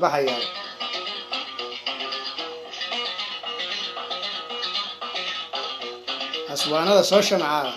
بحيان. أسوان هذا سوشن عارف.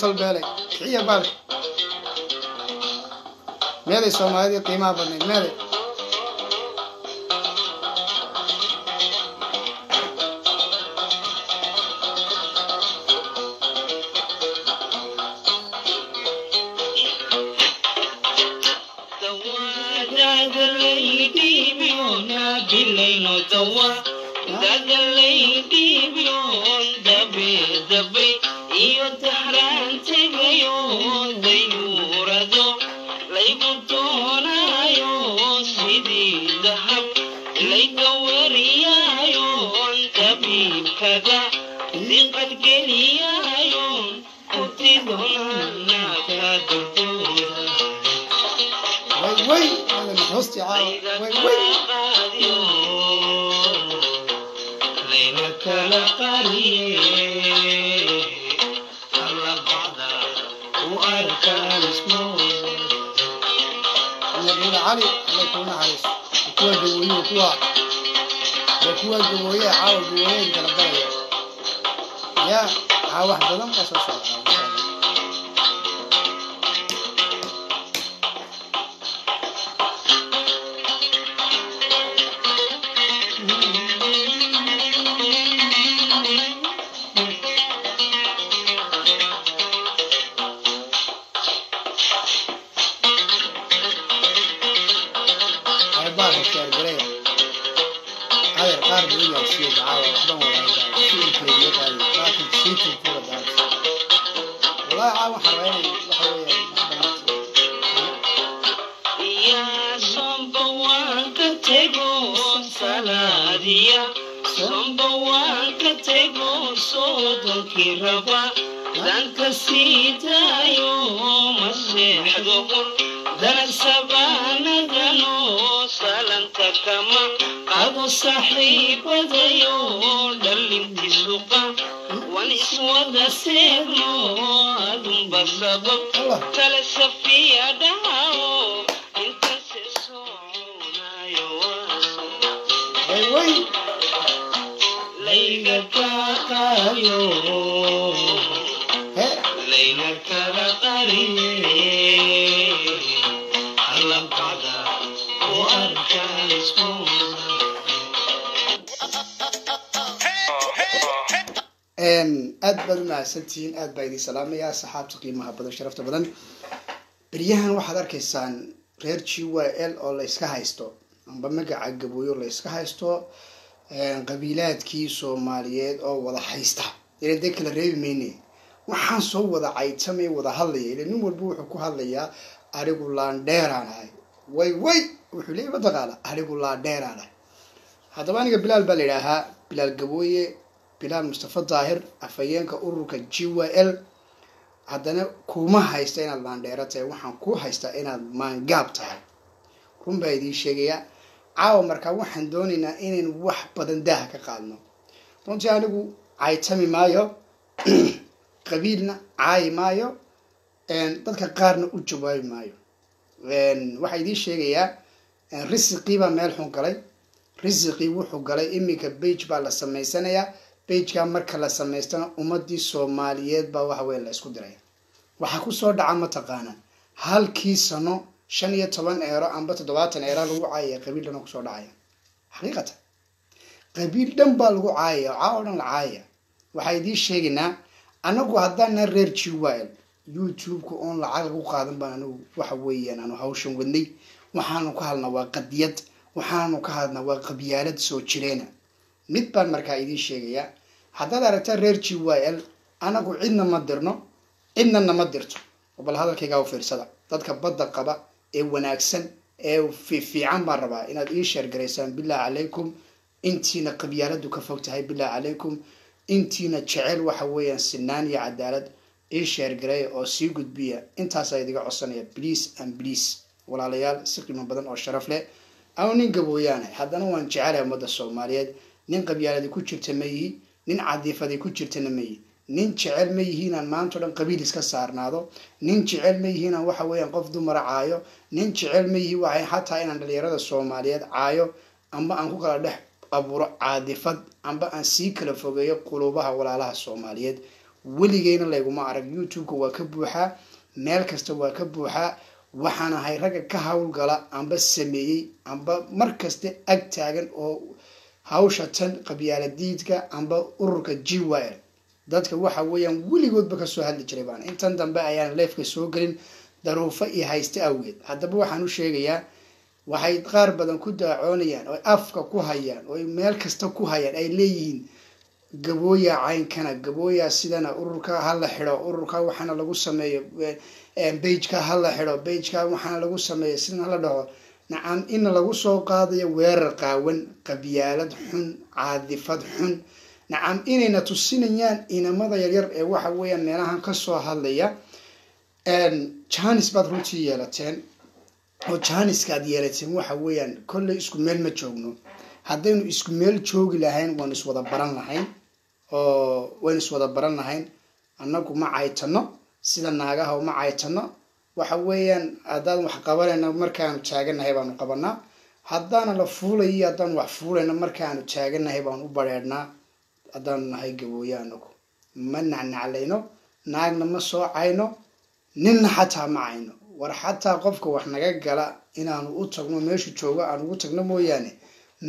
طلبالي كعية بالك مالي سومالي قيمة بني مالي سرعة واحدة، لم أصل سرعة. سنتين أد بايدي سلام يا صحاب تقييمها بدو شرفت بدن بريهن واحد أركيسان غير شيء ال الله يسكهايستو أم بمجا عجبوي الله يسكهايستو قبيلات كيسو ماليات أو وضع حيسته يعني ذيك الريب مني وحنص هو وضع عيتمي وضع هاللي لأنه مربوح كهالليا أريقول لا ندير على وي وحلي بدغاله أريقول لا ندير على هذا باني بلال بليرها بلال جبوي بلال مصطفى ظاهر أفيانك أورك جوا ال هذانا كوما هايستين البانديرات وحن كو هايستين المانجابته كم بعدي شقيا عاو مركب وحن دوننا إن وح بدن ده كقالنا تونجاني بو عيتمي مايو قبيلنا عاي مايو إن بدك قارن أجواء مايو إن وحدي شقيا إن رزقي بمالحون قلي رزقي وحو قلي إمي كبيج بالسماء سنة يا بيجا مركلا سميستنا أمدي سوماليات بواحويلا سكودريا وحكوسو دعم تقانا هل كيسانو شنية طبعا إيرا عم بتدوات إيرا لو عاية قبيلة نقصو عاية حقيقة قبيل دمبالو عاية عاونا العاية وحيدي شيغنا أنا قعدنا رير شوال يوتيوب كون لعلو قادم بانو وحويا أنا هوشن ودي وحانو كهالنا وقديت وحانو كهالنا وقبيالات سو تشرينا متبان مركا إيدي شيغيا هذا درجة ريرشي وائل أنا قو عندنا مدرنا عندنا مدرته وبل هذا كي جاو فرصة تذكر بدك قبا أو ناقصن أو في عام ربع إن الإشار جريسان بالله عليكم أنتي نقبيالد وكفوتها بالله عليكم أنتي نتشعل وحويا سنان يا عدالة إشار جري أو سيجود بيا أنت هسايدك عصانية بليس أم بليس ولا ليال سقي من بدن أو شرف له أو نجبويانه هذا نوع نتشعله مدة الصوماليات نقبيالد كوتشر تميي نين عديفة دي كتير تنمي نين شعل مي هنا المانتو لن قبيل اسكسر نادو نين شعل مي هنا وحوي انقفضو مرا عايو نين شعل مي وعي حتى إن الرياضة الصومالية عايو أما أنكو كلا ده أبو عديفة أما أن سيكل فوقي قلوبها ولا لها الصومالية واللي جينا اللي يقوم عرق يوتيوب وكبوها مالكست وكبوها وحنا هيرجع كهول قلا أما السمي أما مركزته أكتاعن أو hawshatan qabyaaladiidka amba ururka GYL dadka waxa weeyaan waligoodba ka soo hadli jiray baan intan dambe ayaan live-ka soo galin daruufo ay haystay awgeed hadaba waxaan u sheegayaa waxay qaar badan ku daacoonayaan oo afka ku hayaan oo meel kasta ku hayaan ay leeyihiin gabooya caynkana gabooya sidana ururka hal xiro ururka waxana lagu sameeyo page-ka hal xiro page-ka waxana lagu sameeyo sidana la dhaho نعم إن لغو سوقاضي ويرقاون قبيالد حن عاذفاد حن نعم إننا تسينيان إنا ماذا يغير وحاوية ميلاهان كسوها الليا جانس بادروتي يالتين وجانس كاد يالتين وحاوية كل اسكو ميل مجوغنو هادينو اسكو ميل جوغي لهين وانس ودا بران لهين وانس ودا بران لهين أناكو ما عايتنو سيدا ناقاها وما عايتنو وحويان أدان وحقبلنا مركان تاجنا هيبان قبلنا هدانا لفولي أدان وحفولنا مركان تاجنا هيبان وبرنا أدان هيجبويانك منعنا علينا ناقنا مسوا عينه نن حتى معينه ور حتى قفك وإحنا جعلا إن أنو أتقنا ماشي توجا أنو أتقنا مويانه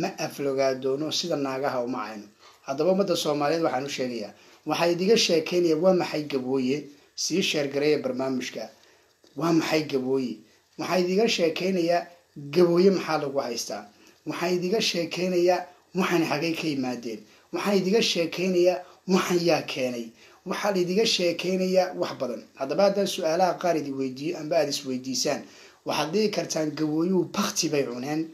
ما أفلقا دونه سيد الناقها ومعينه هذا بمد الصومالي وحنو شريعة وحيديك الشاكين يبغى محيج بويه سير شرقية برمان مشكا ومحيج بويه وحيديك الشاكين يا جبويه محلق وعيستا وحيديك الشاكين يا محن حقيقي مادين وحيديك الشاكين يا محيا كيني وحالي ديجا شاكينيا وحبرن هذا بعد السؤال قارد ويدي أم بعد سويديسان وحدي كرتان جويو بختي بيعونهن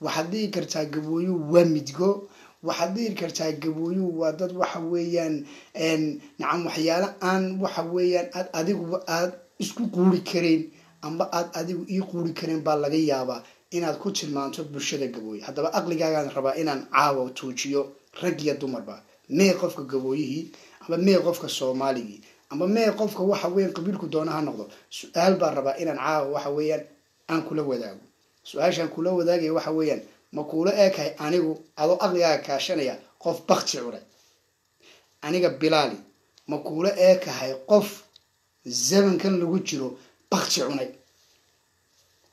وحدي كرتان جويو ومدجو وحدي كرتان جويو وضد وحويان إن نعم وحيالا أن وحويان أديكوا إسكو قولي كرين أم بعد أديكوا يقولي كرين بالغي يابا إن أذكرت المنطق بشدة جوي هذا بأقل جايان ربا إن عاو وتوجيو رجيا دمر با ما يقف كجويه أما ما يقفك الصومالي، أما ما يقفك هو حوين قبيلك دونها نقطة. سؤال بربا إن عاو وحوين أن كله وذاك. سؤالش أن كله وذاك هو حوين ما كله أك أنا هو على أغلى كاشنيا قف بختي عورة. أنا جبلالي ما كله أك هاي قف زمن كان لوجيرو بختي عوني.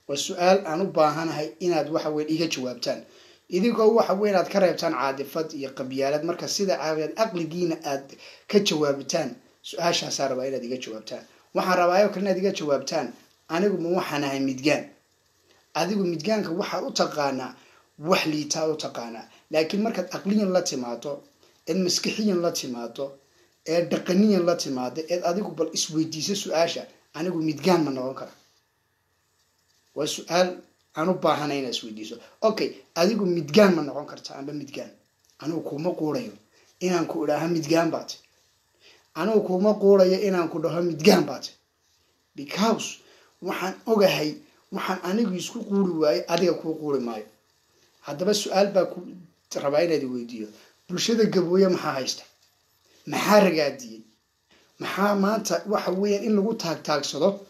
والسؤال أنا باهن هاي إن هذا حوين إيجا جوابتان. إذا كوا حوين أذكر بتان عاد فت يقبيالات مركز سيدا عاد أقل جينا أد كتشوا بتان سؤالش هسار بايلا دي كتشوا بتان وحربايا وكلنا دي كتشوا بتان أنا جو موحنا ميتجان أديو ميتجان كوح أتقانا وحلي تا أتقانا لكن مركز أقليا لا تماتو المسكحيا لا تماتو الدقنيا لا تماتو أديو بالإسويديس سؤالش أنا جو ميتجان من غنكر والسؤال أنا باهنا هنا سويديسو، أوكي، أديكوا متجان من عن كرتا، أنا بمتجان، أنا أكون ما قوريو، إن أنا كلها متجان بات، أنا أكون ما قوريو، إن أنا كلها متجان بات، because وحن أوجهي، وحن أنا جيسكو قوريواي، أديكوا قوري ماي، هذا بس سؤال بكو ربعين هذي ويديو، برشيد الجبوية محايسته، محارقة دي، محا ما تا وحويا إن لو تاك صدق.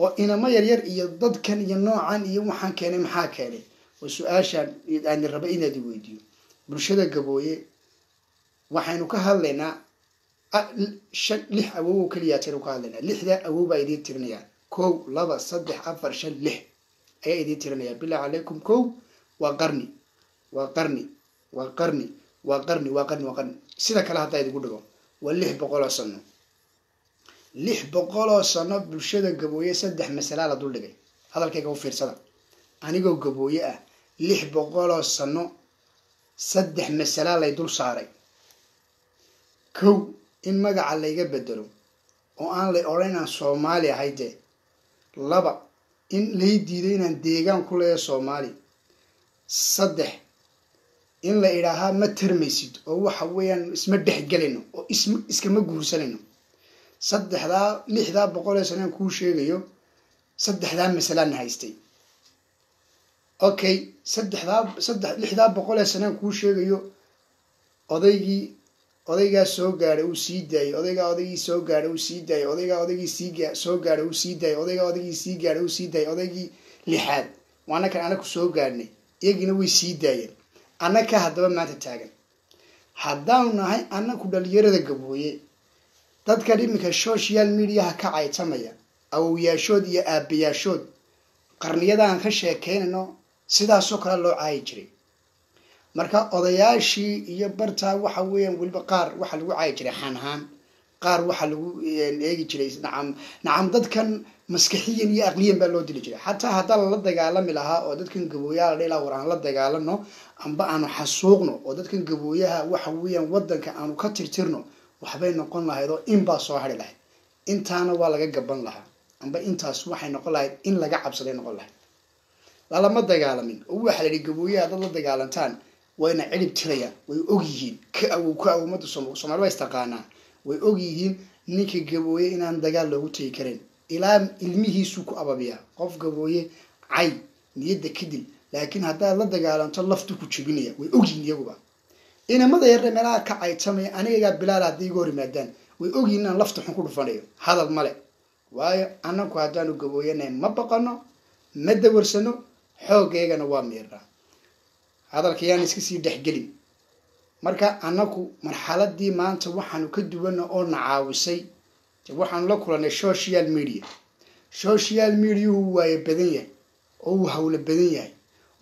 وإنما يرير يضد كان ينوع عن يوم حن كان محاكلة والسؤالش عن الربعين هذي ويديو برشدة جبوي وحنو كهلنا لح أبوه كليات ركالنا لح ذا أبوه بيدي ترنيا كو لبا صدح أفر شل لح أي دي ترنيا بالله عليكم كو وقرني وقرني وقرني وقرني وقرني وقرني سيدا كلها تايد قدرهم واللح بقول صنو لح بقوله صنّع برشدة جبوية صدّح مسألة على طول لجاي هذا الكلام هو فير صدق أنا جو جبوية لح بقوله صنّع صدّح مسألة على طول صاري كو إن ما جعل لي جبدلو وأنا لأرينا الصومالي هيدا لبا إن لي ديرينا ديجان كلها صومالي صدّح إن لإلها ما ترمسيد أو حويا اسمه دح جلينه أو اسم مجهوسلينه صدّح ذا لح ذا بقوله سنة كل شيء جيو صدّح ذا مثلاً نهايستي أوكي صدّح لح ذا بقوله سنة كل شيء جيو أذيجي سوقر وسيدي أذيجي سوقر وسيدي أذيجي سيج سوقر وسيدي أذيجي سيجر وسيدي أذيجي لحد وأنا كأنا كسوقرني يجينا وسيدي أنا كهذا ما تتاجن هذا ونهاي أنا كدليل الجبوية تذكرينك السوشيال ميديا كعاية تمايا أو يشود يا أبي يشود قرنية ده عن خشية كأنه سدا سكر الله عايجري مركا أضياشي يبرتها وحويا والبقار وحلو عايجري حنهم قار وحلو يجري نعم تذكر مسكحيين يأغلين بالود يجري حتى هذا الله دجالم لها وتذكر جبويا ليلا وران الله دجالمنا أم بأنه حسوقنا وتذكر جبوياها وحويا وضن كأنه كتر ترنو وحبين نقول لها هذا إن باصوهر لها إن تانا ولا جبنا لها أم بإن تاسوح نقول لها إن لا جاب صلي نقول لها لا ما تجعل من هو حلي جبوية هذا لا تجعل تان وين علب تريا ويأجيه كأو ما تصنع صنعوا استقانا ويأجيه نيك جبوية إن عند جال له تيكرين إلام إلمه سوق أبابيا قف جبوية عي نيد كدل لكن هذا لا تجعل تان لفته كتشبينيا ويأجيه يجوا إن ماذا يرى ملاك عيتامي أنا جاب بلاد ديجور مدن ويأجي إن لفت حنقول فنيه هذا الملأ وأنا كهذا نجوينا ما بقنا مدبر سنو حاجة جنوا ميرة هذا الكيان يسكسي دحجلي marka anaku marxaladii maanta waxaanu ka duwan oo nacaawisay waxaanu la kulanay social media. social media way badan yahay oo hawlo badan yahay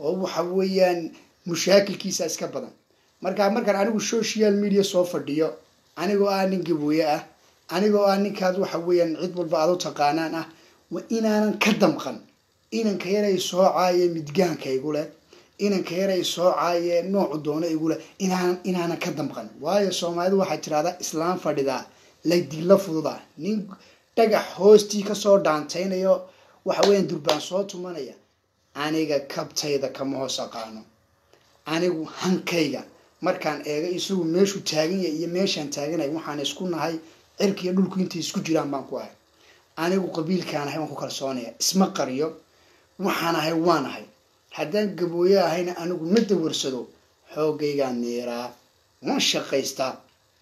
oo waxa weeyaan mushakilkiisa iska badan marka anigu social media soo fadhiyo anigoo aan ninki buuye ah anigoo aan ninkaad waxa weeyaan cid walba aad u taqaanaan ah wa inaanan ka damqan inaan ka yaray soo caayay midgaankaygu leh inaan ka yaray soo caayay nooc doona igu leh inaanan ka damqan waayo Soomaalidu waxa jiraada islaam fadhida leedii la fududa nin taga hoosti ka soo dhaantaynayo waxa weeyaan durbaan soo tumanaya aniga kabtayda kama hoos aqaano anigu hankayga markaan eega isugu meeshu taagan yahay iyo meeshan taaganahay waxaan isku nahay cirka iyo dhulku inta isku jiraan baan ku ahay anigu qabiilkaanahay waan ku kalsoonayaa isma qariyo waxaanahay waanahay haddaan gabooyo ahayna anigu ma dawarsado xoogayga neera waan shaqaystaa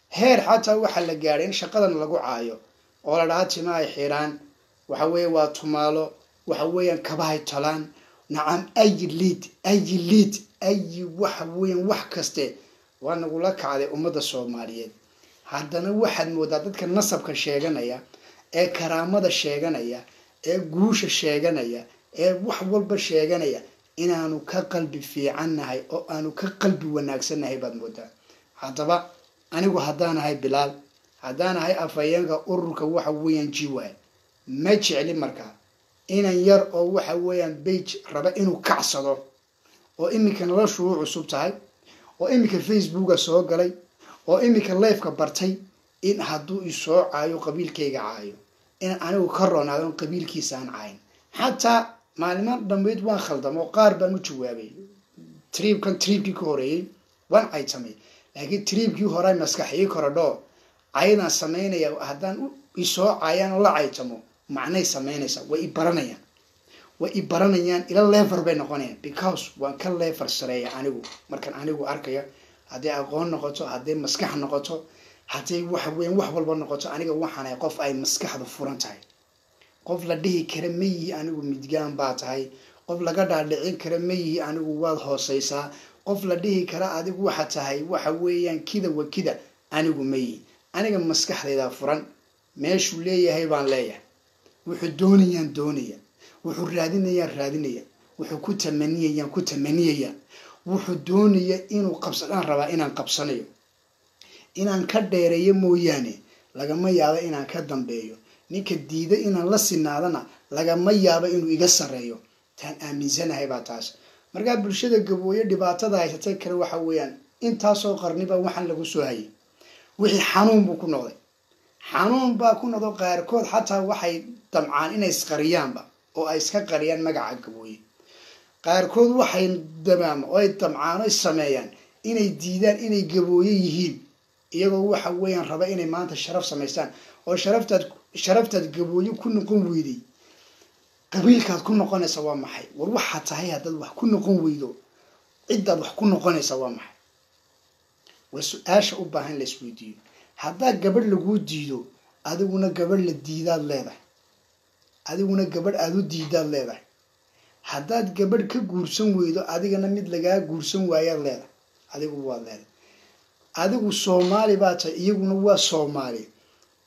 heer xataa waxa la gaaray in shaqadan lagu caayo oo la dhaatimo ay xiraan waxa weeye waa tumaalo waxa weeyaan kabahay talaan نعم أي ليد أي واحد وين واحد كسته وأنا أقول لك على أمضى الصوماليين هذانا واحد مودادك النصب كشيعنا يا كرامة الشيعنا يا جوش الشيعنا يا واحد والب الشيعنا يا إن أنا كقلب في عنا هاي أو أنا كقلب وناقصنا هاي بعد مودا هذا بقى أنا وهذانا هاي بلال هذانا هاي أفيانك أورك واحد وين جواه ما تشعلي مركا إن ير أو واحد وين بيج ربع إنه كعصره وإني كان رشوع صبتاعي وإني كان فيسبوك سوق علي وإني كان لايف كبرتي إن هادو يسوع عايو قبيل كي عايو إن أنا وكررنا عن قبيل كيسان عين حتى معلومات دميت وان خلدم وقاربا متجوابي تريب كان تريب كي كوري وان عيتمي لكن تريب كي هراي مسكحي كردو عينا سمينا يا هادان يسوع عيان ولا عيتمو معناه سمينا سو وإبرانيا وإبرانيان إلى ليفر بينهن because وان كل ليفر سريع عنيو مركن عنيو أركيا هذي أقان نقطة هذي مسكح نقطة هذي واحد بالنقطة عنيو واحد يقف أي مسكح بفرنتاي قف لديه كرمي عنيو مدجان بعتاي قف لقدر لعين كرمي عنيو واضح صيصة قف لديه كرا هذي واحد تاي واحد ويان كذا وكذا عنيو مي عنيو مسكح لذا فرن ماش وليه هيبان ليه وحدونيان دونية وحرادينيا وحكوتمنيا وحدونيا إنو قبصان ربا إنان قبصانيو إنان كديري موياني لغما يابا إنان كدنبيو نيكا ديدا إنان لسينادنا لغما يابا إنو إغسريو تان آمينزانا هيباتاس مرقا بلشيدا قبويا ديباتا دا هيتاكر وحاويان إنتاسو قرنبا وحان لغسو هاي وحي حانون بوكو نغضي حانون باكو نغضو قاركود حتى وحي طمعان إنا يسقريان با oo ay iska qariyaan magaca gabooyey qaar kood waxay dabaan oo ay damcaanay sameeyaan inay diidaan inay gabooyey yihiin iyagoo waxa weeyaan raba inay maanta sharaf sameeyaan oo sharafta gabooyey ku noqon weeyday qabiilkaad ku noqonaysa waa maxay war waxa tahay hadal wax ku noqon weeydo cid wax ku noqonaysa waa maxay wasu'aasha u baahan la isweydiyo hadda gabadh lagu diido adiguna gabadh la diidaad leedahay adiguna gabadh aad u diidaad leedahay hadaad gabadh ka guursan weydo adigana mid laga guursan waayaad leedahay adigu waa leedahay adigu Soomaali baa tahay iyaguna waa Soomaali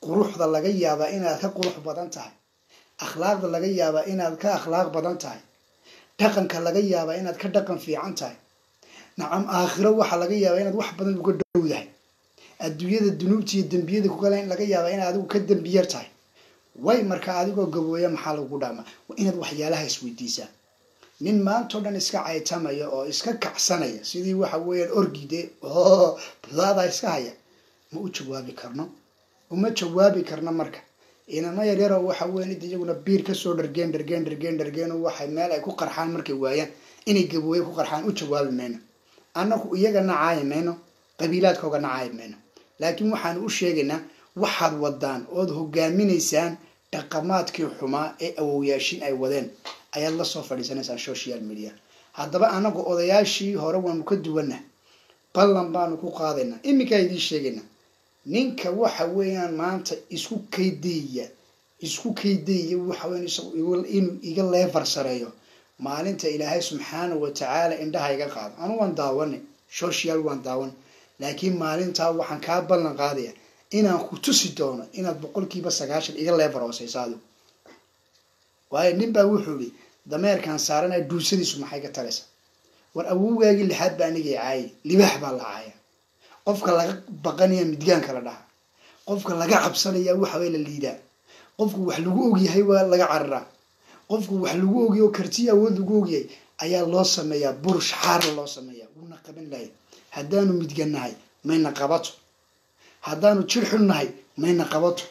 quruxda laga yaaba inaad ka qurux badan tahay akhlaaqda laga yaaba inaad ka akhlaaq badan tahay dhaqanka laga yaaba inaad ka dhaqan fiican tahay nacam aakhiro waxa laga yaaba inaad wax badan uga dhowdahay adduunyada dunuubta iyo dambiyada ku galeen laga yaaba inaad adigu ka dambiyar tahay way marka adigoo gabooyo maxaa lagu dhaama inaad waxyaalaha isweydiisaa nin maanto dhan iska caytamaya oo iska kacsanaya sidii waxa weeyaan orgide oo badaada iska haya ma u jawaabi karno uma jawaabi karna marka inama yareer waxa weeyaan iyaguna biir ka soo dhargeen waxa meel ay ku qarxaan markay waayaan inay gabooyo ku qarxaan u jawaabi meena annaku iyaga nacaaymeeno qabiilaadkooga nacaaymeeno laakiin waxaan u sheegaynaa waxaad wadaan oo hogaaminaysaan dhaqamaadkii xumaa ee awooyaashin ay wadeen ayaa la soo fadhiisanaysa social media hadaba anagu odayaashii hore waanu ka duwanaa ballan baanu ku qaadaynaa imika ay idin sheegaynaa ninka waxa weeyaan maanta isku kaydiya waxa weeyaan inuu iga leefar sareeyo maalinta Ilaahay subhanahu wa ta'ala indhaha iga qaado anu waan daawanay social waan daawan لكن مالين تا وحن كابل نقاضية إنا كتوسي دون إنا بقول كي بس عشان إيجا ليفروس يساعدو وهاي نبى وحولي دمير كان صارنا دوسني سو محاجة ترسا والأول جاي اللي حد بعنيجي عاي اللي بحب الله عاي قف كلا بقانية مديان كلا ده قف كلا جعب صنية وحوالي اللي ده قف وحلوجي هاي ولا جعرة قف وحلوجي وكرتية ودوجي أيا الله سميا برش حار الله سميا ونقبل لي هدانو مديان هاي ما نقبته هدانو تشرحنا هاي ما نقبته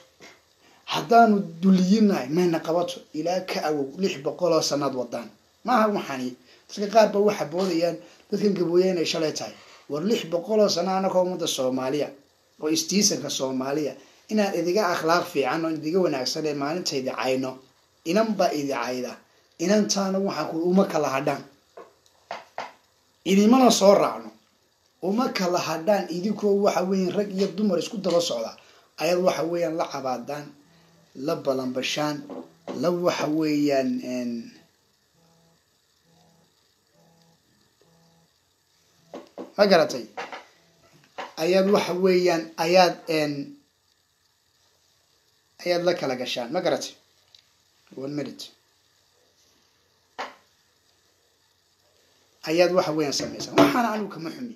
هدانو دولينا هاي ما نقبته إلى كأو لحب قلا سند وطن ما هو محني سكقاب واحد بوديان تذكر جبويان إشلتاي ورلح بقول صنعنا كومة الصومالية واستيسن كصومالية إن إذا جاء أخلاق في عنه إذا جوا نعسل ما نتيد عينه إنهم بعيد عيدا إنهم تانوا حكوا أمك الله هدان إذا ما نصور عنه أمك الله هدان إذا كوا حوين رج يقدم رسكود رصعة أيضا حوين لعب هدان لب لمبشان لو حوين إن فقرتي أياد وحويا أياد إن أياد لك لقشان ما قرتي والمرت أياد وحويا سميسا وحنا علوك محمي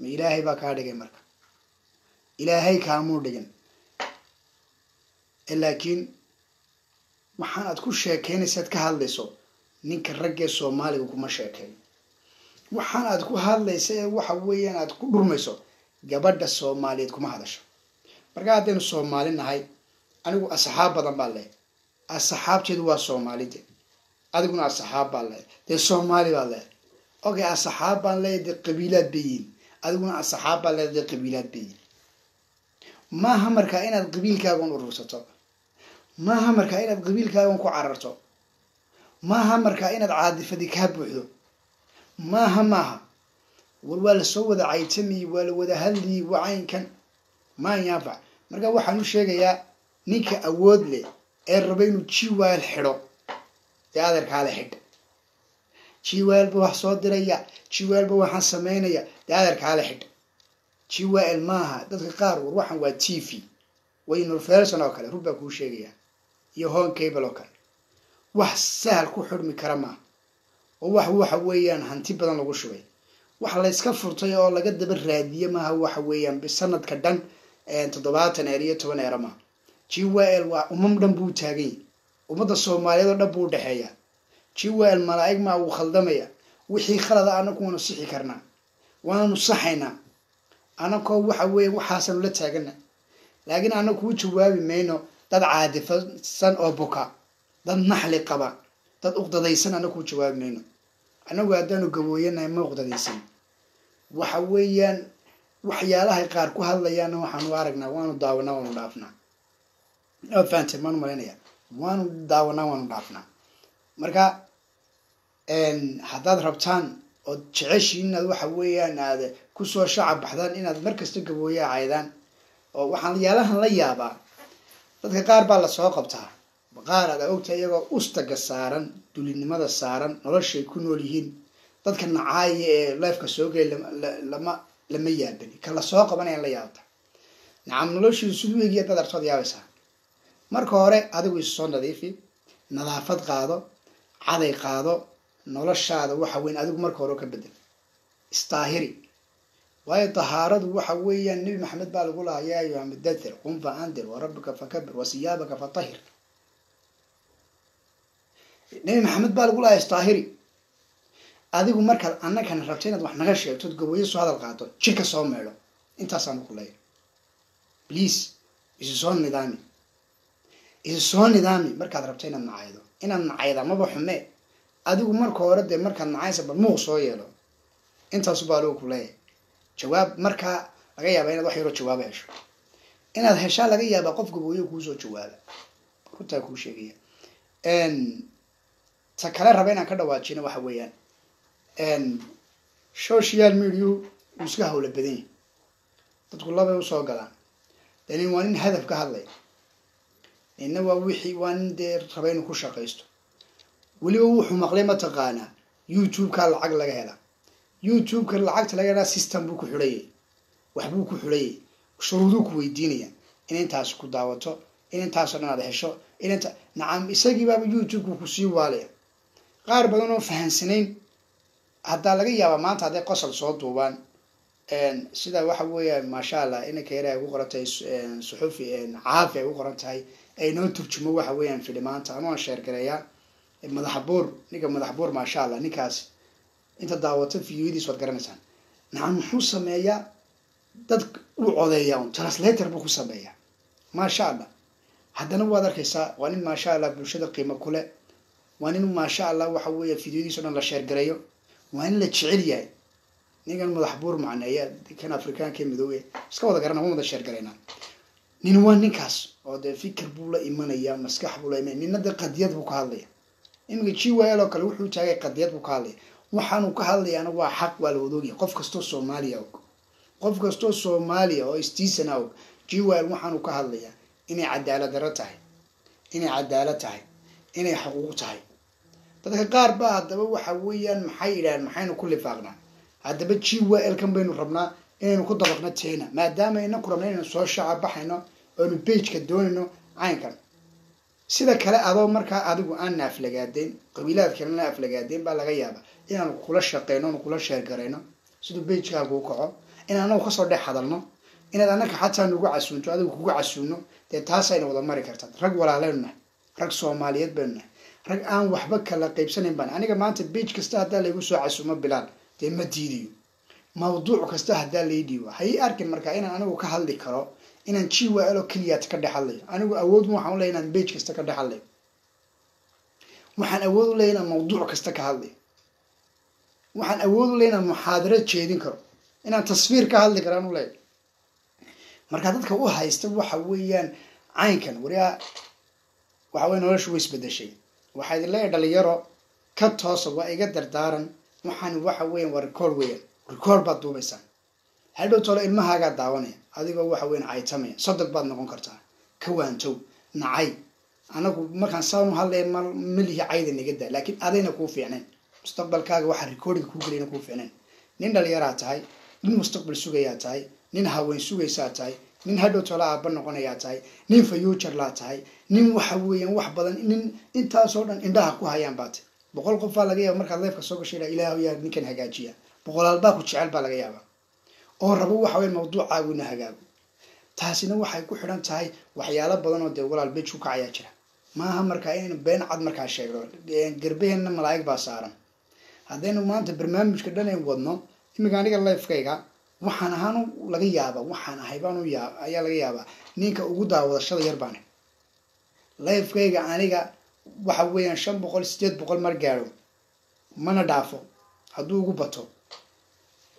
إلهي بكارد جمرك إلهي كامور دجن لكن وحن أتكون شاكين سد كهلي صو نك الرجع صو مالك وكم شاكين وحنا أتكو هذا يسوي وحوينا أتكو برميسو جبرد الصومالي أتكو ما هذاش برجعتين الصومالي نهاي أنا أصحاب بدن بالله أصحاب تدوا الصومالي ده أتكون أصحاب بالله ده الصومالي بالله أوكي أصحاب بالله ده قبيلة بين أتكون أصحاب بالله ده قبيلة بين ما هم ركائن القبيل كأون الرصة ما هم ركائن القبيل كأون كعررته ما هم ركائن العادي فدي كابوه ماها والوالد صوّد عيتمي والوالد هلي وعين كان ما ينفع مرجع واحد وش يا نيك أود لي الربين وتشيوا الحرام تقدر على حد تشيوا البوح صادر يا تشيوا البوح حسمين يا تقدر على حد تشيوا الماها تذكر وروح وتيفي وين الفارس أنا أكله ربك وش يا يهون كيبل أكل وحسهل كحر مكرمه ووحو حويان هنتي بدن لو شوي wax la iska furtay oo laga daba raadiye ma ha wax weeyaan bi sanadka dhan ee 17 erama GWL waa dhan buu taagay umada Soomaaliyeed oo dhan buu dhaxeeya GWL malaa'ig ma uu khaldamaya wixii khalada anagu wana sixi karna waanu saxayna anagu waxa weey waxaasan la taagana laakiin anagu ku jawaabi meeno dad caadi san oo buka dad naxli qaba dad uqdadaysan anagu jawaab meeno anagu hadaan u gabooyanahay ma uqdadaysan waxa weeyaan waxyaalaha qaar ku hadlayaan waxaan u aragnaa waanu daawanaa waanu dhaafnaa oo faanta man malinaya waanu daawanaa waanu dhaafnaa marka hadaad rabtaan oo jeceshiin inaad waxa weeyaan aad ku soo shacab baxdaan inaad markasta gabooyaa caydaan oo waxaan yaalahan la yaabaa dadka qaar baa la soo qabtaa qaarada ogta iyagoo ustaga saaran dulinimada saaran noloshay ku nool yihiin dadka nacaay ee leefka soo geeyay lama yaabani kala soo qabanayaan la yaabta naam noloshay sidoo yeegiya tadartad yaabeysa marka hore adigu isoo nadiifi nadaafad qaado caday qaado noloshaada waxa weyn adigu marka hore ka bedel istaahiri way tahaaradu waxa weeyaan nabi maxamed baa lagu lahayaa iyo amdadar qum fa andir wa rabbika fakabir wa siyabaka fatahir نبي محمد بالقوله استاهري، هذه قمر كان أنا كان ربتين أروح نغشى تتجوزي سؤال القاطع، شركة صاملة، أنت صامل كليه، بليز، إزون ندامي، مركز ربتين أنا عايده، ما بحمي، هذه قمر كورد مركز عايز بمو صايله، أنت صبالو كليه، جواب مركز laga yaabaa inaad wax yar oo jawaab hesho inaad heshaa laga yaabaa qofku buu ku soo jawaaba runta ku sheegaya ta kala raba inaan ka dhawaajino waxa weeyaan social media iska hawla badan dadku laba u soo galaan dadin waan in hadaf ka hadlay inna waa wixii waan deer raba inuu ku shaqeysto waliba wuxuu maqlay ma taqaana youtube ka lacag laga hela youtube ka lacagta laga hela system buu ku xulay waxbuu ku xulay shuruudo ku weydiinaya in intaas ku daawato in intaas aad hesho in inta naam isagii baa youtube ku sii waalay qaar badan oo fahansaneen hadda laga yaabo maanta haday qosol soo duubaan sida waxa weeyaan ma sha Allah in ka yaraay ugu qortay suxufi caafi ugu qortay ay noo turjumo waxa weeyaan filimanta anoo share gareeya madaxbuur niga madaxbuur ma sha Allah ninkaas inta daawatay fiidiis wad garanaysan naam wuxuu sameeya dad u codeeya translator buu ku sameeya ma sha Allah haddana waad arkaysaa waa in ma sha Allah bulshada qiimo kule waa in ma sha Allah waxa weeyaan fiidiis oo la share gareeyo وأنا لا تشعري نيجا المذحبور معنا يا كان أفريقيان كم ذوي سكوا ذكرنا هم هذا الشرق علينا ننوان نكاس هذا فكر بولا إيمان يا مسكح بولا إيمان ننادى قديات بقالي إنك شيء ويا لو كلو حلو تاعي قديات بقالي وحنو كهالي أنا وحق والودوجي قف كستو سوماليا قف كستو سوماليا أو استيسنا أو شيء ويا وحنو كهالي إني عدالة درتاعي إني عدالة تاعي إني حقوق تاعي dadka qaar baa hadaba waxa weeyaan maxay ilaahan maxaynu ku lifaaqnaa hadaba jiwa elkan baynu rabnaa inaynu ku dabaqno teena maadaama ayna ku rabnaa inaynu soo shacab baxayno oo nu page ka doonino aynkan sida kale adoo markaa adigu aan naaflagaadeen qabilaad kale naaflagaadeen baa laga yaabaa inaan kula shaqeyno oo kula share gareyno sidoo page ka ugu kaco inaan oo ka soo dhex hadalno inaad anaka xataa nagu casuunto adigu kugu casuuno taa taas ayna wada mari kartaa rag walaalena rag Soomaaliyeed bana rag aan waxba kala qaybsanayn baan aniga maanta page kasta hadaa lagu soo casuumo bilaan tii ma diidiyo mawduuc kasta hadaa leediyo waxay arkin marka inaan anigu ka hadli karo inaan jiwa elo kaliya ka dhaxalay anigu awood waxaan u leeyahay page kasta ka dhaxalay waxaan awood u leeyahay mawduuc kasta ka hadli waxaan awood u leeyahay muhaadaro jeedin karo inaan taswiir ka hadli karaan u leeyahay marka dadka u haysta waxa weeyaan aynkan wariyaa waxa weyn oo shuu isbedeshay waxaad la dhalinyaro ka toosa waa iga dardaaran waxaan waxa weyn war record baad duubaysan hadhow tolo ilmahaaga daawanay adiga waxa weyn ay tamay sadad baad noqon kartaa ka waantow nacay anagu markaan saanu hadlay milii ayda niga daa laakiin adayna ku fiicneen mustaqbalkaaga waxa recording ku galeyna ku fiicneen nin dhalinyaro tahay nin mustaqbal sugaya tahay nin haween sugaysa tahay nin hadhow tolo aaba noqonaya tahay nin future la tahay nin waxa weeyaan wax badan nin intaas oo dhan indhaha ku hayaan baatay boqol qof laga yaabo marka live ka soo gashay Ilaahay yaa ninkan hagaajiya boqolalba ku jecel baa laga yaabaa oo rabo waxa weeyaan mawduucaagu inuu hagaago taasina waxay ku xiran tahay waxyaalo badan oo walaal beej ku kacaya jira maaha marka in been cad marka sheegro garbeena malaa'ig baa saaran hadaynu maanta barnaamijka dhan ay wadno imiga aniga live-kayga waxaan ahaanu laga yaabaa waxaan ahaybaanu yaab ayaa laga yaabaa ninka ugu daawadashada yar baan life kayga aniga waxa weeyaan 500 800 mar gaaro mana dhaafo haduu ugu bato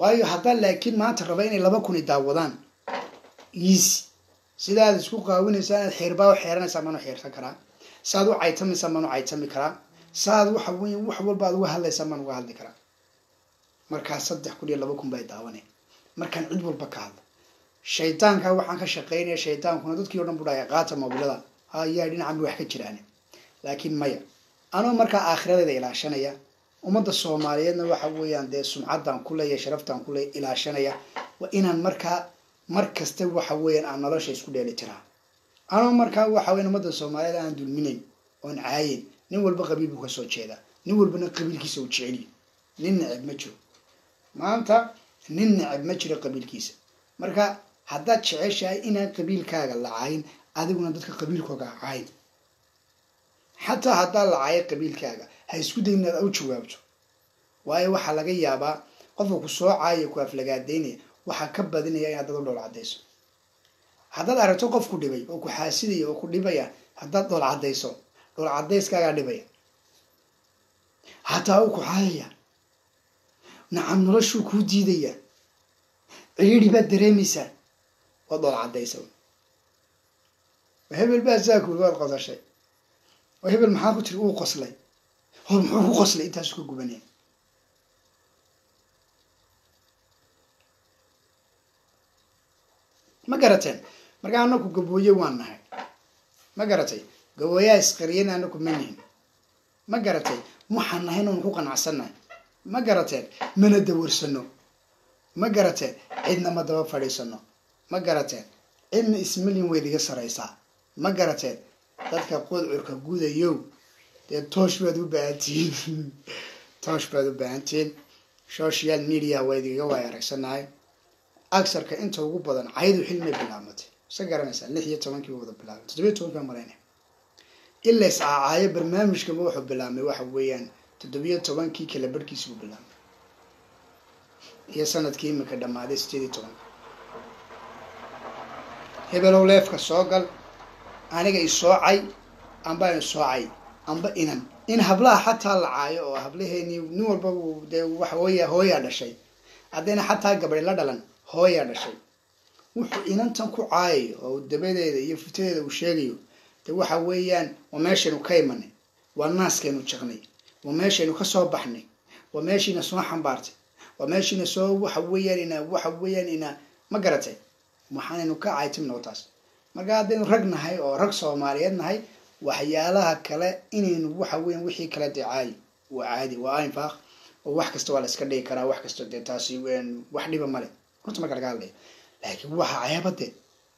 waayo hadda laakiin maanta raba inay 2000 daawadaan is sidaad isku qaawinaysaa xeerba oo xeeranaysaa mana xeersan kara saad u caytamaysaa mana caytami kara saad waxa weeyaan wax walba aad uga hadlaysaa mana uga hadli kara marka 3,200 bay daawanay markaan cid walba ka hadlo shaytaanka waxaan ka shaqeynaa shaytaankuna dadkii oo dhan budaya qaata mobilada ayaa dhin aan wax ka jiraan laakiin maya anoo marka aakhirada ilaashanaya umada Soomaaliyeedna waxa weeyaan de sumcadan kula iyo sharaftan kula ilaashanaya wa inaan marka markasta waxa weeyaan aan nolosha isku dheeli tiraa anoo marka waxa weeyaan umada Soomaaliyeed aan dulminay oo caayin nin walba qabiib uu ka soo jeeda nin walbana qabiilkiisa u jecel nin nacab ma jiro maanta nin nacab ma jiro qabiilkiisa marka hadda jeceshahay inaan qabiilkaaga la caayin أديكونا دتك قبيل كوجا عايد حتى هذا العايد قبيل كاجا هيسودي إن أوجه وأوجه وأي واحد لقي يابا قفوا كسوع عايد كوف لقاديني وحكب بديني يا هذا دولار عديسو هذا الأرتو قف كل دبي أو كحاسدي أو كل دبي هذا دولار عديس كاجا دبي حتى أو كحايا نعم نرشوا كودي ديا عيدي باد دريميسا وضل عدي يسوي وهبل باد زاكو الواد قضى شيء وهبل محاكو تلقوه قصلي هو محاكو قصلي انت هسكو قبنين ما قرأتين مرقا عنكو قبوية وانها ما قرأتين قبوية اسقريين عنكو منهم ما قرأتين محانا هنا ونحوقا عسنا ما قرأتين من الدور سنو ما قرأتين عدنا ما دواب فري سنو ما قرأتين عدنا اسملين ويدي يسر عيسا ما قرأتين تدكا قود عركا قودة يو دي توش بادو بانتين توش بادو بانتين شوشيال ميليا ويدي يوايا ركسناي أكثر كأنتوا وجبة عيدوا حلمي بالعمد سجرنا مثلا لحية تمانك وجبة بالعمد تدوي توقع مرينا إلا ساعة عيب برنامج كم واحد بالعمد واحد ويان تدوي تمانك كلا بركي سو بالعمد هي سنة كيم كدم عادي ستيدي تمانك هبل هو ليف كساقل أنا جاي صاعي أم باين صاعي أم باين إن هبلها حتى العاي أو هبلها نور بو ده واحد ويا هوي على شيء عدينا حتى قبل لا دلنا هاي على شيء، وإن تنكو عاي أو الدبادة يفتيده وشاليه، تروح حويان وماشي نكيمني، والناس كانوا تشغني، وماشي نكسبحني، وماشي نسوي حمبارتي، وماشي نسوي وحويان إنا ما قرتي، محن نكعاي تمن وطاس، ما قاعدين رجنا هاي أو رقصوا مارينا هاي، وحيالها كلا إن وحويان وحي كلا دعاي وعادي وعين فاخ، وواحد كستوا على سكري كرا واحد كستوا دتاسي وين واحد بمري. كنت ما قال لي لكن واحد عيبته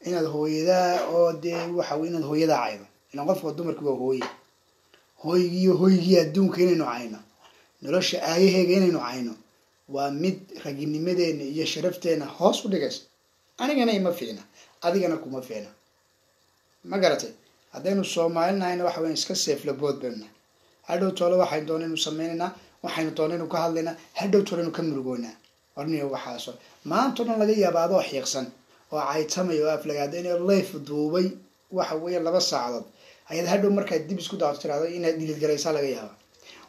إن الهويدا أو دي واحد وين الهويدا عيبه إن غرفة الدمر كبه هوي الدم كين نوعينه نلاش أيه كين نوعينه ومد رجيني مدين يشرفتنا خاص ودقس أنا كنا ما فينا أدي أنا كوما فينا ما قرأته أدينا الصومالنا هنا واحد وين سكسيف لبود بيننا هذا طالوا واحد دونين وسمينا واحد دونين وكهلنا هذا طالين وكمل جونا أرني وحاسة ما أنتوا نلاقيه بعضه حيقصن وعايتهم يوقف لقادين الله يفضوبي وحوي الله بس عضد هيدا هذا المركز دي بسكوت عطر هذا إن دي الجريسة لقيها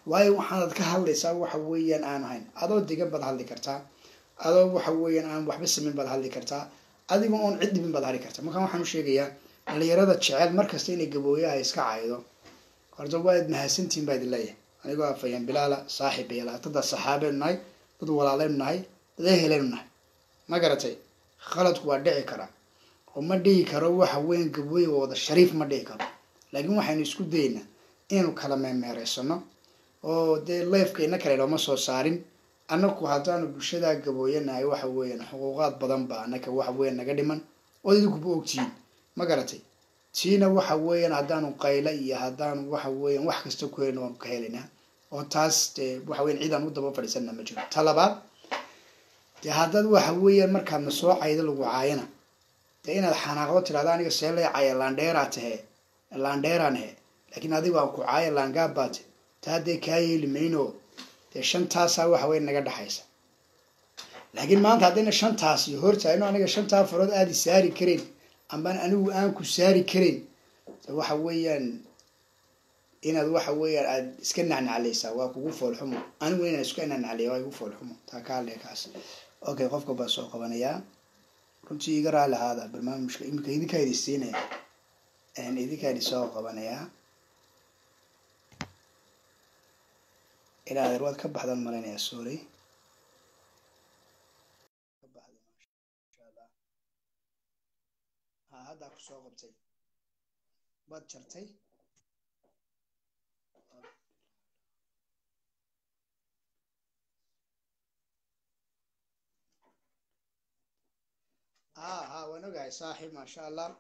واي وحنا كهل يسوي حويا أنا هين هذا ودي جنب هذا اللي كرتا هذا وحويا أنا وحبس من هذا اللي كرتا هذا يبغون عد من هذا اللي كرتا ما كان وحنا شيء جيا اللي يردت شعال مركز تاني جبويا يسقع أيضا قرضوا وايد مها سنتين بعد الليه أنا جوا فيان بلالا صاحبي لا تضع صحابي الناي تضول عليه الناي ذهل الناي ما قرأتي خلط ودعي كرا وما دعي كرا وحوين قبوي ووضع الشريف ما دعي كرا لكن وحين يسكو دينا إنو كلامين مهرسنا ودي الله يفكي نكرا لو ما سو سارين أنكو هاتانو بشدا قبوينا أي وحوين حقوقات بضنبا أنك وحوين نقدما ودي قبوه كتين ما قرأتي تينا وحوين عدانو قيلي هادانو وحوين وحكستوكوين ومكيلنا وتاست وحوين عيدا مدبا فرسلنا مجرد طلبا هذا هو حوية مركب نسوع عيد الوعينا. تين الحناقات العدانية سهلة عيال لانديراتها، لانديرانها. لكن هذه واقع عيال لانجابات. تهدي كايل مينو. تشن تاسع وحوية نقدر حيسه. لكن ما أنت هذين شن تاسع يهرت إنه أنا شن تاسع فرد أدي ساري كرين. أما أنا وأنكو ساري كرين. وحوية إن هذا حوية سكننا عن عليه سوا وقوفوا الحمو. أنا وين سكننا عن عليه وقوفوا الحمو. تكال لكاس. أوكي قف كبار سوق قبانية كنت يقرأ على هذا بالما مشكلة يمكن إذا كان يستينه يعني إذا كان يسوق قبانية إلى هذا الوقت كبح هذا المريني السوري كبح هذا إن شاء الله هذا كسوق بتي بتشرتي ونوجه صاحب ما شاء الله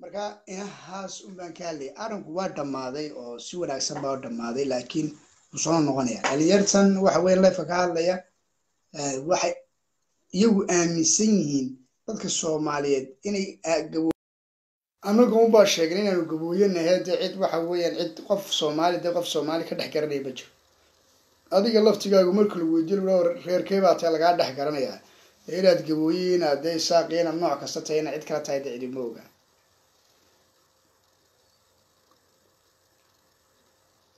مركا هاس أمبان كالي أرنك وارد ماضي أو سوى لكسر بارد ماضي لكن وصلنا نغنية اللي يرتن وحوي الله فكال ليه وح يو أمسينين بدك الصوماليات إني أجو أنا قوم بشكلين أنا قبوين هذا عد وحوي عد قف صومالي ده قف صومالي كده حكرني بجو هذيك الله فتجاه قمر كل ويدل ولا خير كيف أتلاقى قاعد حكرني يا إلى تجوين هذا ساقين النوع كستين عد كلا تعيد عدي موجا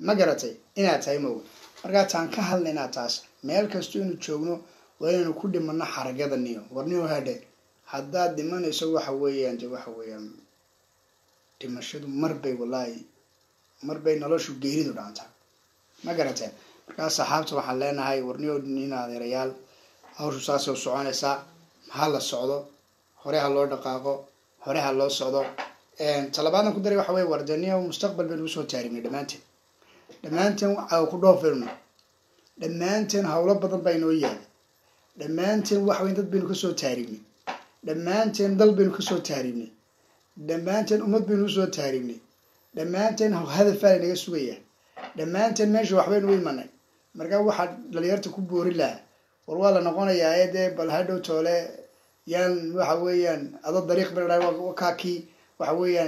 ما قرتي إن عتاي موجا رجعت عن كهل لنا تاس مالك استون تشونو وين كل منا حركة النيو ورنيو هذا حداد دمان يسوي حويه عن جوا حويه تمشيدو مربي والله مربي نلاش وجيري دوران تا ما قرأته كاس صحاب صباح لنا هاي ورنيو دنينا هذا ريال أو شو ساس وسعان سا محل الصعود هريها الله دقاقه هريها الله الصعود طلباتنا كده ريح حويه وردنيا ومستقبل بالوسط تاريمي دمانتين دمانتين أو كده فيلم دمانتين هؤلاء بدل بينويا دمانتين وحوين ضد بالوسط تاريمي دمانتين ضل بالوسط تاريمي دمانتين أمد بالوسط تاريمي دمانتين هذا فعل يسويه دمانتين ماشي وحوين ويمنع مرجع واحد لليرت كبور الله والله نقول يا عيدة بالهدو تولى ين وحويا هذا الطريق برا وكاكي وحويا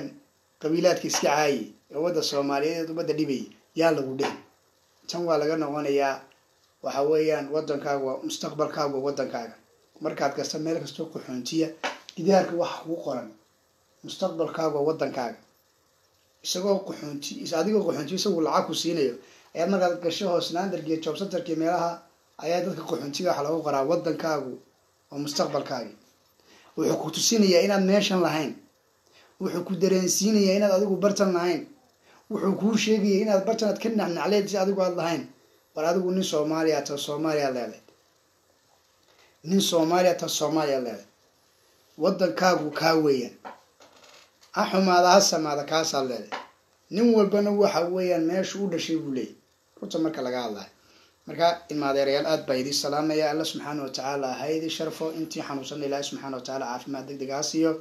قبيلات كسكعاي وده الصوماليين وده ليبي يلا قدام تنو على جنا نقول يا وحويا وده كاغو مستقبل كاغو وده كاغو مركات كاستمر كستوك حنتية إذاك وح وقرن مستقبل كاغو وده كاغو يسوي كحنتي يساعدك كحنتي يسوي العكوسينيو أيامنا قد كشوه سناندر كي تشوفت تركيميلها أيادك كحنتي حلو قرا وده كاغو ومستقبل كاغو وحكوتسينيا إنا ناشن لهين وحكو درنسينيا إنا أدوك برتن لهين وحكو شيبي إنا برتن أتكلم عن عليه أدوك اللهين ورادوك نين سوماليا تا سوماليا لهين نين سوماليا تا سوماليا لهين وده كاغو كاغويا أحوم هذا هسم هذا كاسر لهين نين والبنو حويا ماش وده شيبولي رتم مركلا قالله مركا إن ما داري الأد بيدي السلام يا الله سبحانه وتعالى هيدي شرفه أنتي حنوصل لله سبحانه وتعالى عارف ما دك دقاسيو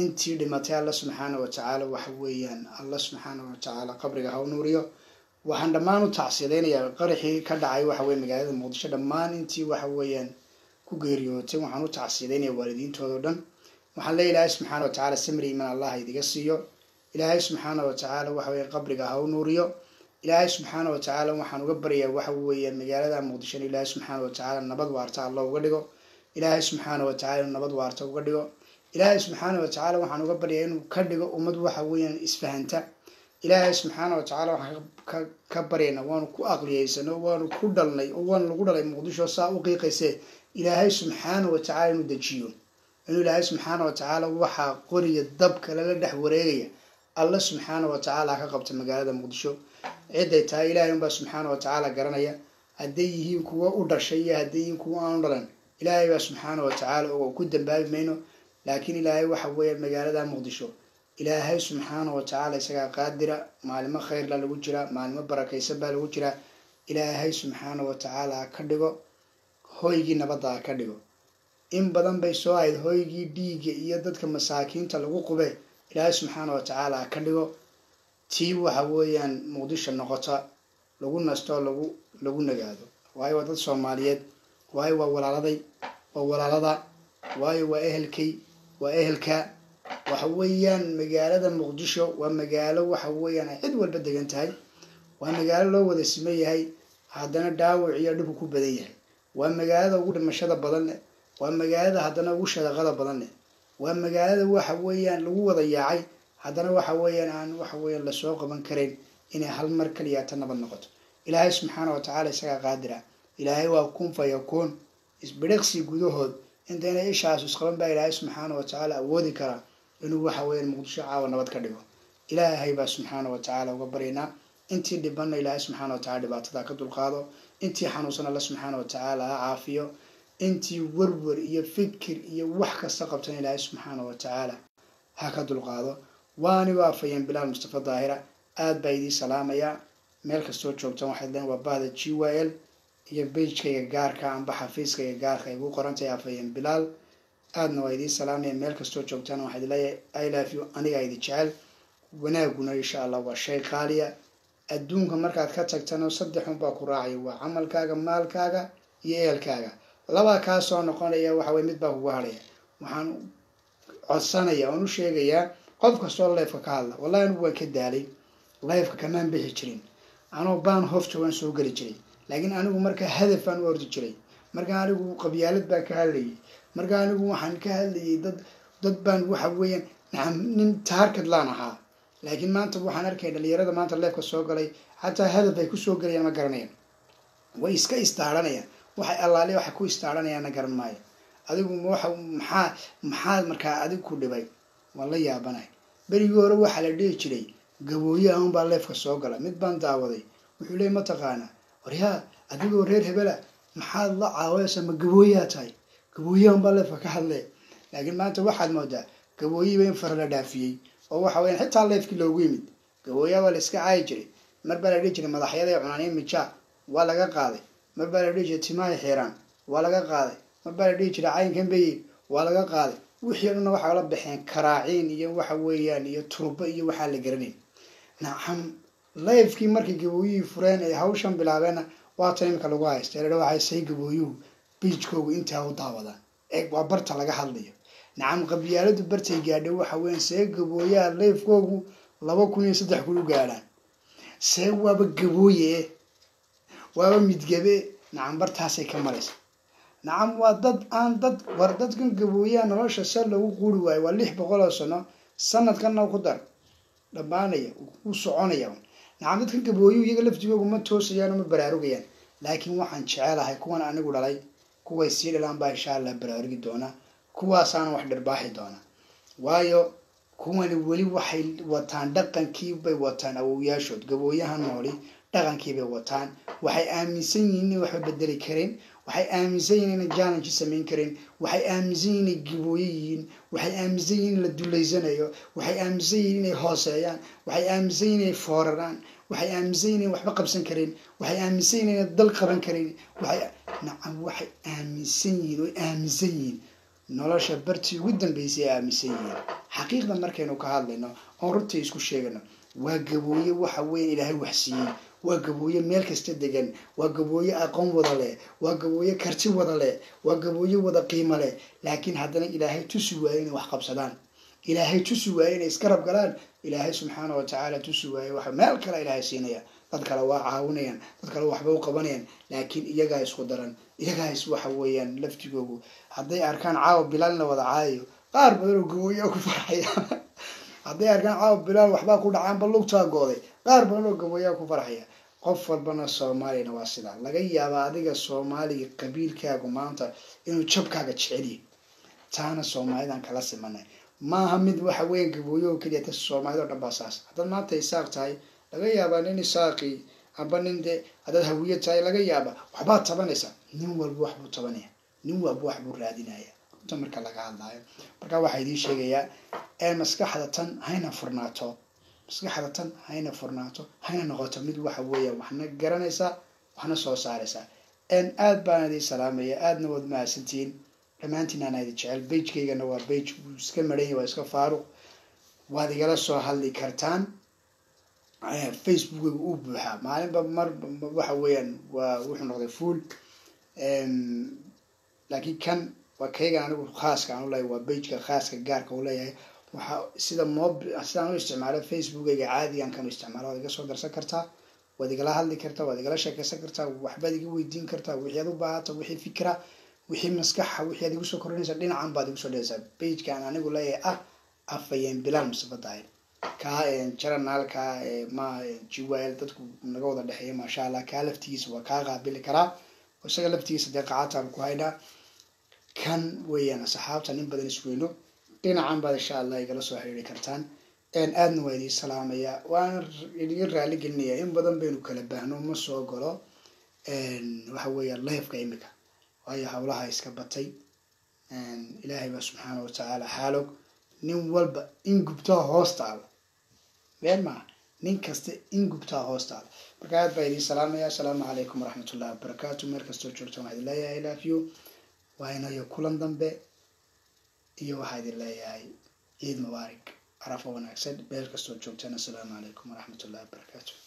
أنتي دمتي الله سبحانه وتعالى وحويا الله سبحانه وتعالى قبرك هو نوريو وحندما نتعصيلين يا قرحي كدعي وحويا مجاهد الموضوع دمان أنتي وحويا كجيريو تي وحنو تعصيلين يا والدين تودن وحلي الله سبحانه وتعالى سمري من الله هيدي قاسيو الله سبحانه وتعالى وحويا قبرك هو نوريو إلهي سبحانه وتعالى وحنو قبرية وحوية مجالة مقدشين إلهي سبحانه وتعالى النبض وارتع الله وقدقه إلهي سبحانه وتعالى النبض وارتع وقدقه إلهي سبحانه وتعالى وحنو قبرية إنه كدقه ومد وحوية إسفهنته إلهي سبحانه وتعالى وحنو كبرينا وانو كو أغليسنا وانو كودلنا وانو لقودلنا مقدش وصاء وقيقسه إلهي سبحانه وتعالى ندجيون إنه إلهي سبحانه وتعالى وحا قرية الدبكة للدح وريغية الله سبحانه وتعالى كقبت مجالة مقدشو عدة تايلا يوم سبحانه وتعالى قرنايا هديه يكوا ودرشية هديه يكوا أنظرن إلهي سبحانه وتعالى وكدم باب منه لكن إلهي وحوي المجالة مقدشو إلهي سبحانه وتعالى سجى قادرة معلم خير للوجرة معلم بركة سبل الوجرة إلهي سبحانه وتعالى كدقه هو يجي نبضه كدقه إن بدن بيساعد هو يجي ديجي يدك مساكين تلقوا به إلهي سبحانه وتعالى كله تيو حويا مقدش النقطة لقولنا استوى لقولنا جاهدوا وهاي وضد الصوماليات وهاي وولادي وولادة وهاي وأهلكي وأهلك وحويا مجالة مقدشة ومجاله وحويا أدول بدك أنت هاي ومجاله وذا اسمه هاي هذانا داو عياله كوب ذي ومجاله وقول مشهد بضلنا ومجاله هذانا وش هذا غلط بضلنا ومجالد وحويا لو ضياعي هذا وحويا عن وحويا للسوق من كرين إن هالمركل يعتنى بالنقط إلهي سبحانه وتعالى سجى قادرة إلهي وكون فيكون إسبرقسي جدوه إن ده إيش عايز قلم بقى إلهي سبحانه وتعالى أودي كرا إنه وحويا المقدشة ونبت كده إلهي بس سبحانه وتعالى وقبرنا أنت اللي بنا إلهي سبحانه وتعالى بعتقد القاضي أنت حنوصل الله سبحانه وتعالى عافية أنتي ورور يفكر يوحك الثقبتين إلهي سبحانه وتعالى هكذا القاضي وأنا وافيا بلال مصطفى ظاهرة آد بيدي سلام يا ملك السوق شوبتان واحد لين وبعد تشيوال يبيج كي يجار كان بحفيز كي يجار كي يقول قرنت يا فيا بلال آد نويدي سلام يا ملك السوق شوبتان واحد لين I love you أنا قاعد يشعل وناقونا إن شاء الله والشيء خالية الدون كمركات كتكتنا وصدحهم باكوراعي وعمل كاجا مال كاجا يال كاجا لبا كاسو نقولي وحوي متبه وهاي وحن عصانا يا ونشيء يا قف كسر الله فكاله والله نبغى كدالي الله يفك كمان بيشترين أنا بان هفت وين سوق رجلي لكن أنا بمركه هدف أنا ورد رجلي مركه أنا بقبيلة بكالي مركه أنا بوحن كالي ضد بان وحوي نعم نتحرك لنا ها لكن ما أنت بوحن أركيد اللي يرد ما أنت الله يفك سوق علي حتى هذا بيكون سوق علي ما قرنين ويسكا يستعرني waxay allaale waxa ku istaaranayaan garan maayo adigu maxaa markaa adigu ku dhibay walla yaabanay bari hore waxa la dhigi jiray gabooyaha aan baa leefka soo gala mid baan daawaday wuxuu leey ma taqaana waryaa adigu reer hebela maxaa la caawaysa ma gabooyaha tahay gabooyaha baa leefka ka hadlay laakiin maanta waxaad moodaa gabooyihi way farla dhaafiyay oo waxa weyn xitaa leefki loogu yimid gabooyaha wala iska caay jiray marba la dhigi jiray madaxyada ay cunaanay mijaa wala laga qaaday marba la dhigi jiray timaha xiraan wala laga qaaday marba la dhigi jiray caynkan bay wala laga qaaday wixii anna waxa la bixin karaaciin iyo waxa weeyaan iyo turba iyo waxa la garanay naxam leefki markii gabooyihi fureen ay hawshan bilaabeen waa taymka lagu haystay reer waxay say gabooyuhu biijkoogu inta uu daawadaan ee waa barta laga hadlayo naxam qabyaaladu bartay gaadhay waxa weyn say gabooyaha leefkoogu 2003 ku gaaraan say waaba gabooye waaba midgabe naxam bartaas ay ka mareys naxam waa dad aan dad wardadkan gabooyaha nolosha sal lagu quri waay waa 600 sano sanadkan ku dar dhabaanaya uu soconaya naxam dadkan gabooyuhu iyaga laftigoodu ma toosayaan ama baraarugayaan laakiin waxaan jecelahay kuwan anigu dhalay kuway si dhalaan baa insha Allah baraarugi doona kuwaas aan wax dharbaaxi doona waayo kuwan wali waxay wataan dhaqankii bay wataan awooyaashood gabooyahan nooli dhaqankii bay wataan waxay aaminsan yihiin in wax bedeli kareen waxay aaminsan yihiin in challenge sameyn kareen waxay aaminsan yihiin gabooyihiin waxay aaminsan yihiin la duleysanayo waxay aaminsan yihiin inay hooseeyaan waxay aaminsan yihiin inay fooraraan waxay aaminsan yihiin waxba qabsan kareen waxay aaminsan yihiin inay dal qaban kareen waxay aaminsan yihiin oo aaminsan yihiin nolosha bartii ugu dambeysay aaminsan yihiin xaqiiqda markaynu ka hadlayno oo runtii isku sheegano waa gabooye waxa weyn ilaahay wax siiyay وجبوية ملك استدجن وجبوية أقوم وضله وجبوية كرتي وضله وجبوية وضع قيمة له لكن هذانا إلهي تسوين وحقب صدان إلهي تسوين إسكرب قلال إلهي سبحانه وتعالى تسوين وح ملك لا إلهي سينيا تذكر وعاونين تذكر وحبو قبنين لكن يجايس قدران يجايس وحويان لفت جوجو هذا أركان عاب بلالنا وضعايو قارب الرجوية وفرحية هذا أركان عاب بلال وحبا كل عام بلوك تاجودي قارب الرجوية وفرحية قفل بنا الصومالي نواصل على جيّا بعدك الصومالي قبيل كأجو مانتر إنه تشب كأجت شعري تانا الصومالي ده كلاس منا ما هم يدوا حوين جبويو كده الصومالي ده بساس هذا ما تيساق تاي لجيّا بعدين ساقي أبنين ده هذا هوية تاي لجيّا بعد وحبات طبعا لسه نوّر بوحب طبعا نوّر بوحب رادينايا تمر كلا قاعد ضايع بركا واحد يشي جيّا مسكح هذا تن هينا فرناتو مسكحة هينا فرناتو هينا نغطى ميد وحوية وحنا جرانيسا وحنا صوصاريسا إن آد باندي سلامية آد نود مع سنتين لما أنتنا نايد شعل بيج كي جنوا بيج وسكمرين وسكفارو وهذه جلسوا هاللي كرتان فيسبوك وبها معلم بمر وحويان ووحنا نغطى فول لكن كان وكي جانو خاص كانوا لا وبيج كخاص كجار كولا يعني وحا سيدا موب أستعمل استعمال فيسبوك عادي أن كانوا يستعملوا هذا الصور درس كرتا وهذا قلها اللي كرتا وهذا قلها شكل سكرتا وحبادي جوي دين كرتا وحيا ضباط وحيا فكرة وحيا مسكحة وحيا دي قصة كرونيس لين عن بعض قصة ليزا بيج كان أنا أقول لا أفيان بلامس بدايل كا شرنا نال كا ما جوال تدك نقول الدحية ما شاء الله كالفتيس وكاغا بالكرا وسجلفتيس دقعات القايدة كان ويانا صحابته نبدأ نسوينه إن عم بعد الشاء الله يجلسوا حريري كرتان إن أدنى وادي السلام يا وأنا يجرى على جنية إن بدن بينو كلبهن ومسوا قلا إن وحوي الله يفقه إمك ويا حولها يسكبتي إن إلهي سبحانه وتعالى حالك نول ب إن جبتها هاستال غير ما نكست إن جبتها هاستال بركات وادي السلام يا السلام عليكم ورحمة الله وبركاته مركز ترجمة الله يا إلهي وأنا يقولن ذنبه iyo waxa idin leeyahay ciid mubarak arafo wanaagsan beerka soo joogtana assalamu alaykum wa rahmatullahi wa barakatuh